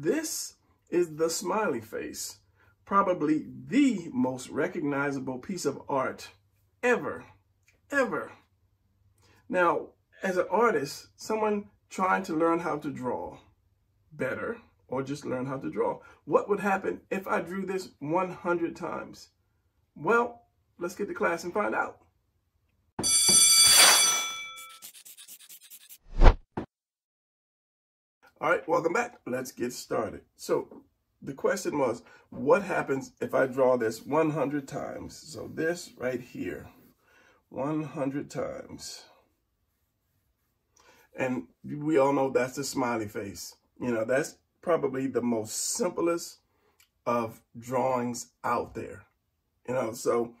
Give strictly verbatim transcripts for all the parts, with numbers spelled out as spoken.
This is the smiley face, probably the most recognizable piece of art ever, ever. Now, as an artist, someone trying to learn how to draw better or just learn how to draw, what would happen if I drew this one hundred times? Well, let's get to class and find out. All right, welcome back. Let's get started. So the question was, what happens if I draw this one hundred times? So this right here, one hundred times. And we all know that's the smiley face. You know, that's probably the most simplest of drawings out there. You know, so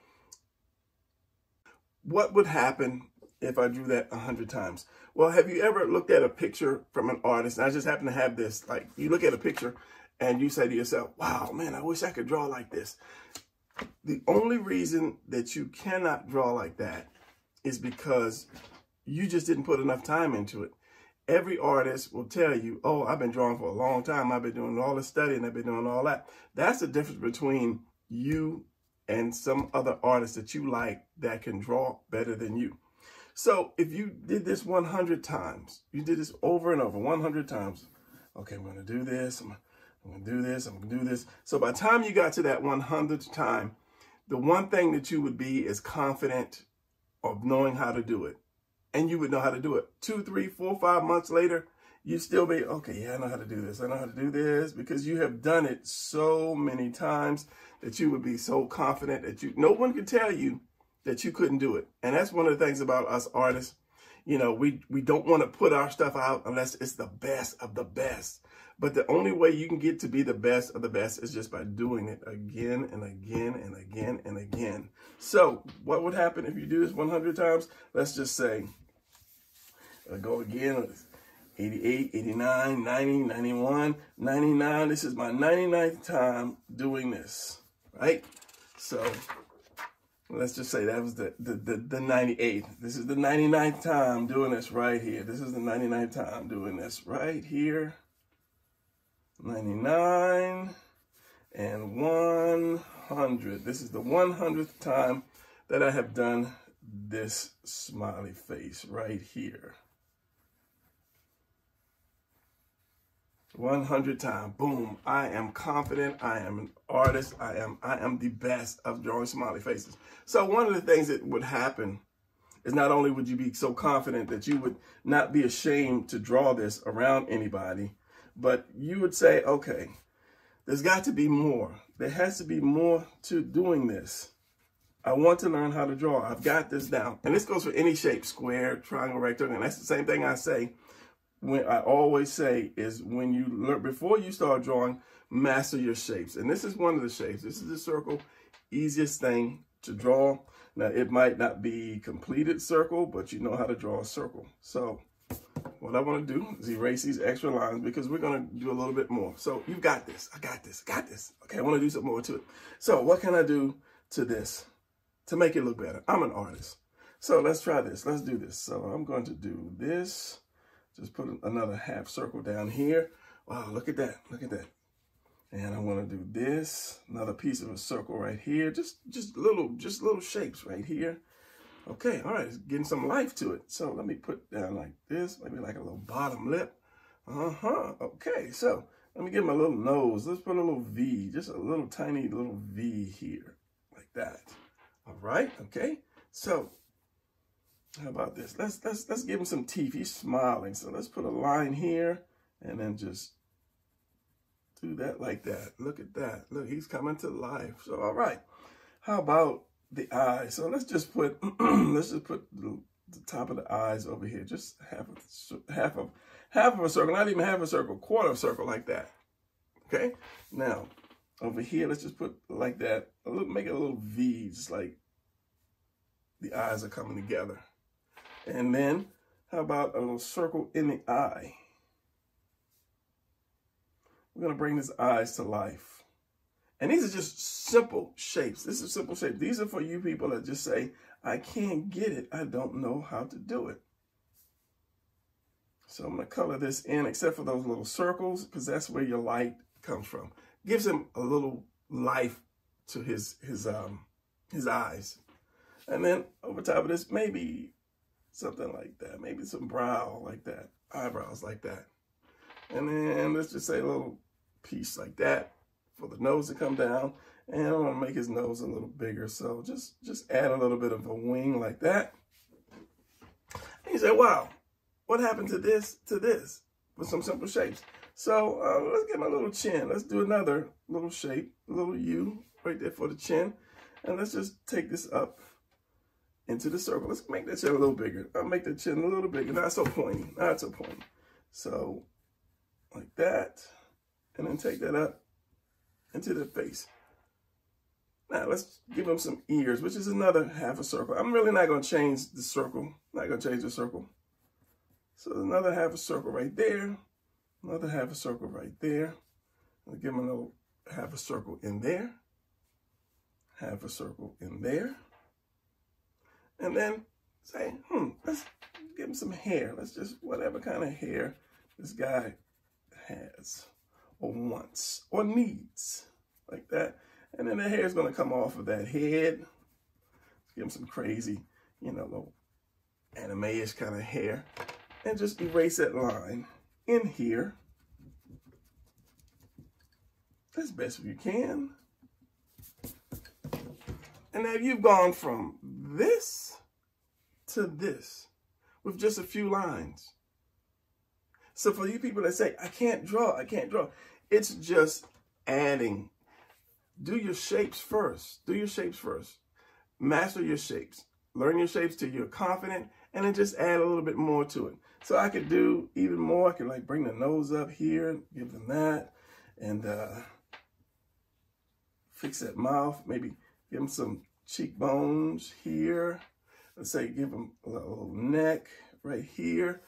what would happen if I drew that one hundred times? Well, have you ever looked at a picture from an artist? And I just happen to have this. Like, you look at a picture and you say to yourself, wow, man, I wish I could draw like this. The only reason that you cannot draw like that is because you just didn't put enough time into it. Every artist will tell you, oh, I've been drawing for a long time. I've been doing all this studying. I've been doing all that. That's the difference between you and some other artists that you like that can draw better than you. So if you did this one hundred times, you did this over and over one hundred times. Okay, I'm gonna do this, I'm, I'm gonna do this, I'm gonna do this. So by the time you got to that one hundredth time, the one thing that you would be is confident of knowing how to do it. And you would know how to do it. Two, three, four, five months later, you still be, okay, yeah, I know how to do this, I know how to do this, because you have done it so many times that you would be so confident that you, no one could tell you that you couldn't do it. And that's one of the things about us artists. You know, we, we don't want to put our stuff out unless it's the best of the best. But the only way you can get to be the best of the best is just by doing it again and again and again and again. So what would happen if you do this one hundred times? Let's just say, I'll go again, eighty-eight, eighty-nine, ninety, ninety-one, ninety-nine. This is my ninety-ninth time doing this, right? So let's just say that was the, the, the, the ninety-eighth. This is the ninety-ninth time doing this right here. This is the ninety-ninth time doing this right here. ninety-nine and one hundred. This is the one hundredth time that I have done this smiley face right here. one hundred times, boom, I am confident, I am an artist, I am I am the best of drawing smiley faces. So one of the things that would happen is not only would you be so confident that you would not be ashamed to draw this around anybody, but you would say, okay, there's got to be more. There has to be more to doing this. I want to learn how to draw. I've got this down. And this goes for any shape, square, triangle, rectangle, and that's the same thing I say. When I always say is when you learn, before you start drawing, master your shapes. And this is one of the shapes. This is the circle, easiest thing to draw. Now it might not be completed circle, but you know how to draw a circle. So what I want to do is erase these extra lines because we're going to do a little bit more. So you've got this. I got this. I got this. Okay. I want to do something more to it. So what can I do to this to make it look better? I'm an artist. So let's try this. Let's do this. So I'm going to do this. Just put another half circle down here. Wow, look at that, look at that. And I wanna do this, another piece of a circle right here. Just just little just little shapes right here. Okay, all right, it's getting some life to it. So let me put down like this, maybe like a little bottom lip. Uh-huh, okay, so let me get my little nose. Let's put a little V, just a little tiny little V here, like that. All right, okay, so how about this? Let's let's let's give him some teeth. He's smiling. So let's put a line here and then just do that like that. Look at that. Look, he's coming to life. So all right. How about the eyes? So let's just put let's just put the, the top of the eyes over here. Just half of half of half of a circle, not even half a circle, quarter of a circle like that. Okay? Now, over here, let's just put like that. A little make it a little V, just like the eyes are coming together. And then, how about a little circle in the eye? We're gonna bring these eyes to life. And these are just simple shapes. This is simple shape. These are for you people that just say, I can't get it. I don't know how to do it. So I'm going to color this in, except for those little circles, because that's where your light comes from. Gives him a little life to his his um his eyes. And then over top of this, maybe something like that. Maybe some brow like that, eyebrows like that. And then let's just say a little piece like that for the nose to come down. And I'm going to make his nose a little bigger. So just, just add a little bit of a wing like that. And you say, wow, what happened to this, to this? With some simple shapes. So uh, let's get my little chin. Let's do another little shape, a little U right there for the chin. And let's just take this up into the circle. Let's make that chin a little bigger. I'll make the chin a little bigger. Not so pointy, not so pointy. So like that. And then take that up into the face. Now let's give him some ears, which is another half a circle. I'm really not going to change the circle. Not going to change the circle. So another half a circle right there. Another half a circle right there. I'll give him a little half a circle in there. Half a circle in there. And then say, hmm, let's give him some hair. Let's just, whatever kind of hair this guy has or wants or needs, like that. And then the hair is going to come off of that head. Let's give him some crazy, you know, little anime-ish kind of hair. And just erase that line in here as best you can. And now you've gone from this to this with just a few lines. So for you people that say, I can't draw, I can't draw, it's just adding. Do your shapes first. Do your shapes first. Master your shapes. Learn your shapes till you're confident, and then just add a little bit more to it. So I could do even more. I could like bring the nose up here, give them that, and uh, fix that mouth. Maybe give them some cheekbones here. Let's say give them a little neck right here.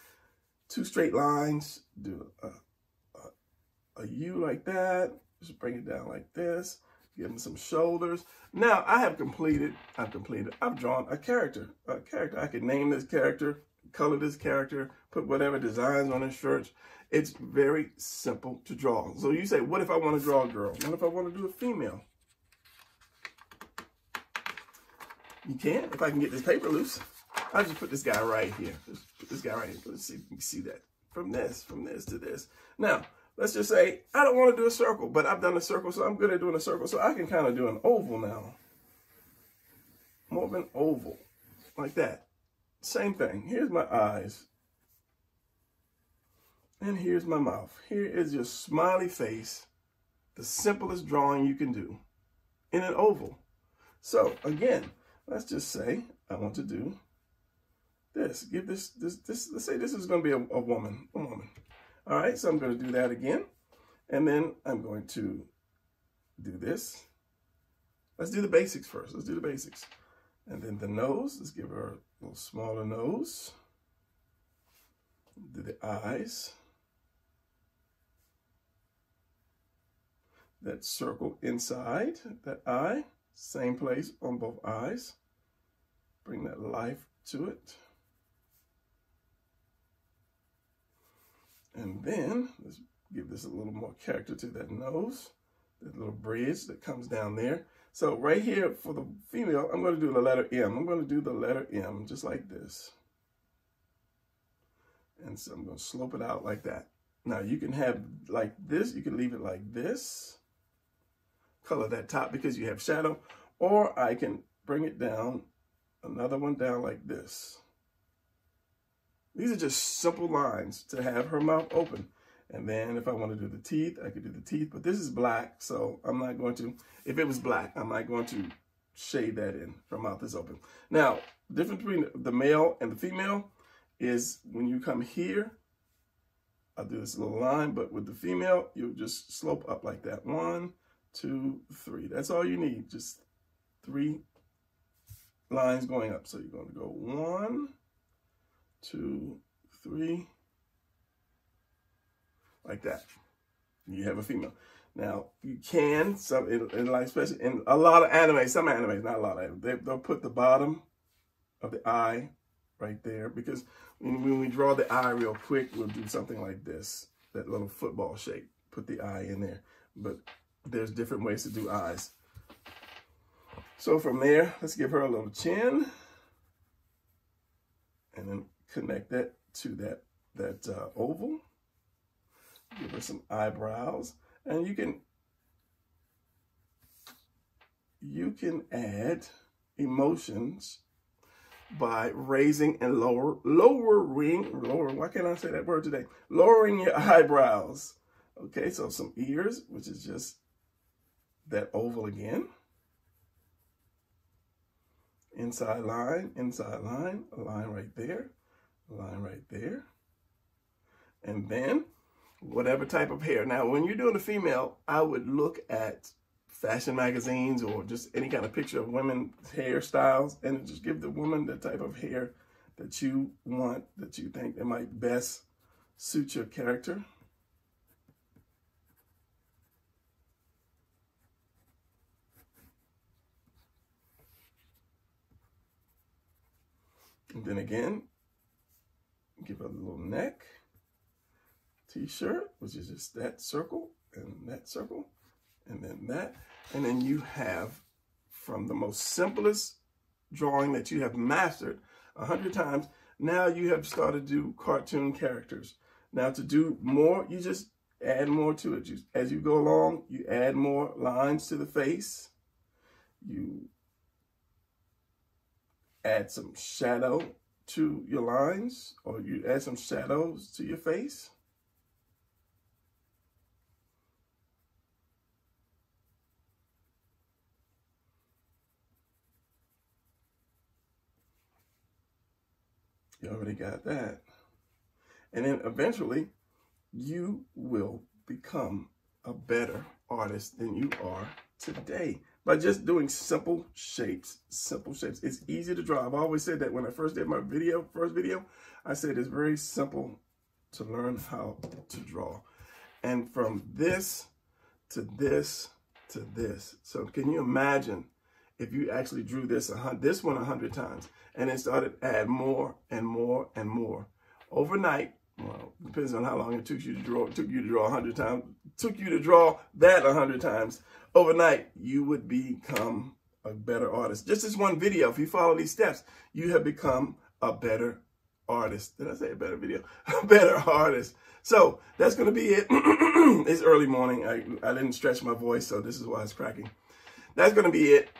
Two straight lines. Do a, a, a U like that. Just bring it down like this. Give them some shoulders. Now I have completed, I've completed, I've drawn a character, a character. I could name this character, color this character, put whatever designs on his shirt. It's very simple to draw. So you say, what if I want to draw a girl? What if I want to do a female? You can, if I can get this paper loose. I'll just put this guy right here. Just put this guy right here. Let's see if you can see that. From this, from this to this. Now, let's just say, I don't want to do a circle, but I've done a circle, so I'm good at doing a circle. So I can kind of do an oval now. More of an oval, like that. Same thing. Here's my eyes. And here's my mouth. Here is your smiley face. The simplest drawing you can do in an oval. So again, let's just say I want to do this. Give this, this, this, let's say this is going to be a, a woman, a woman. All right, so I'm going to do that again, and then I'm going to do this. Let's do the basics first. Let's do the basics. And then the nose, let's give her a little smaller nose. Do the eyes. That circle inside that eye, same place on both eyes. Bring that life to it. And then let's give this a little more character to that nose, that little bridge that comes down there. So right here for the female, I'm going to do the letter M. I'm going to do the letter M just like this. And so I'm going to slope it out like that. Now you can have like this. You can leave it like this. Color that top because you have shadow. Or I can bring it down, another one down like this. These are just simple lines to have her mouth open. And then if I want to do the teeth, I could do the teeth, but this is black, so I'm not going to, if it was black, I'm not going to shade that in. Her mouth is open. Now, the difference between the male and the female is when you come here, I'll do this little line, but with the female, you'll just slope up like that. One, two, three. That's all you need, just three lines going up. So you're going to go one, two, three, like that. You have a female. Now you can, some in, in like especially in a lot of anime, some anime, not a lot of anime, they, they'll put the bottom of the eye right there, because when, when we draw the eye real quick, we'll do something like this, that little football shape, put the eye in there. But there's different ways to do eyes. So from there, let's give her a little chin and then connect that to that, that uh, oval. Give her some eyebrows, and you can, you can add emotions by raising and lower, lowering, lowering, why can't I say that word today? Lowering your eyebrows. Okay, so some ears, which is just that oval again. Inside line, inside line, a line right there, a line right there. And then whatever type of hair. Now, when you're doing a female, I would look at fashion magazines or just any kind of picture of women's hairstyles, and just give the woman the type of hair that you want, that you think that might best suit your character. And then again, give a little neck t-shirt, which is just that circle and that circle and then that. And then you have, from the most simplest drawing that you have mastered a hundred times, now you have started to do cartoon characters. Now to do more, you just add more to it. You, as you go along, you add more lines to the face. You add some shadow to your lines, or you add some shadows to your face. You already got that. And then eventually you will become a better artist than you are today by just doing simple shapes, simple shapes. It's easy to draw. I've always said that when I first did my video, first video, I said it's very simple to learn how to draw. And from this to this to this. So can you imagine if you actually drew this this one a hundred times and then started to add more and more and more overnight? Well, depends on how long it took you to draw. It took you to draw a hundred times. Took you to draw that a hundred times overnight. You would become a better artist. Just this one video. If you follow these steps, you have become a better artist. Did I say a better video? A better artist. So that's going to be it. It's early morning. I I didn't stretch my voice, so this is why it's cracking. That's going to be it.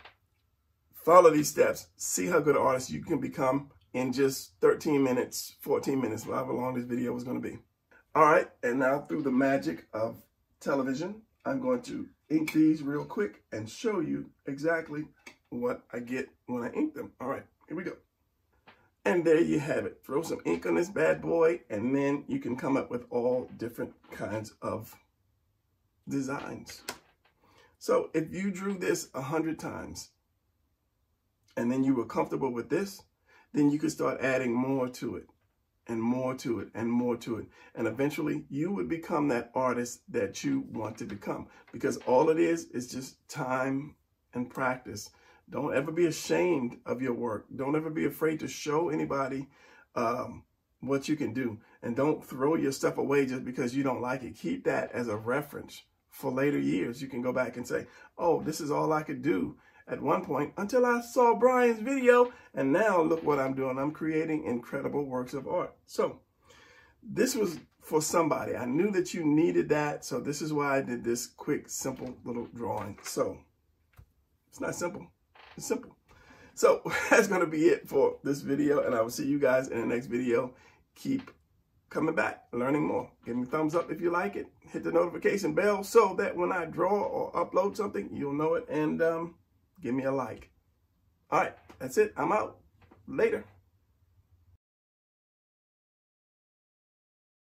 Follow these steps. See how good an artist you can become in just thirteen minutes, fourteen minutes, however long this video was going to be. All right, and now through the magic of television, I'm going to ink these real quick and show you exactly what I get when I ink them. All right, here we go. And there you have it. Throw some ink on this bad boy, and then you can come up with all different kinds of designs. So if you drew this a hundred times, and then you were comfortable with this, then you could start adding more to it and more to it and more to it. And eventually you would become that artist that you want to become, because all it is is just time and practice. Don't ever be ashamed of your work. Don't ever be afraid to show anybody um, what you can do. And don't throw your stuff away just because you don't like it. Keep that as a reference for later years. You can go back and say, oh, this is all I could do at one point until I saw Brian's video, and now look what I'm doing. I'm creating incredible works of art. So this was for somebody. I knew that you needed that, so this is why I did this quick, simple little drawing. So it's not simple, it's simple. So that's gonna be it for this video, and I will see you guys in the next video. Keep coming back, learning more. Give me a thumbs up if you like it. Hit the notification bell so that when I draw or upload something, you'll know it, and um, give me a like. All right, that's it. I'm out. Later.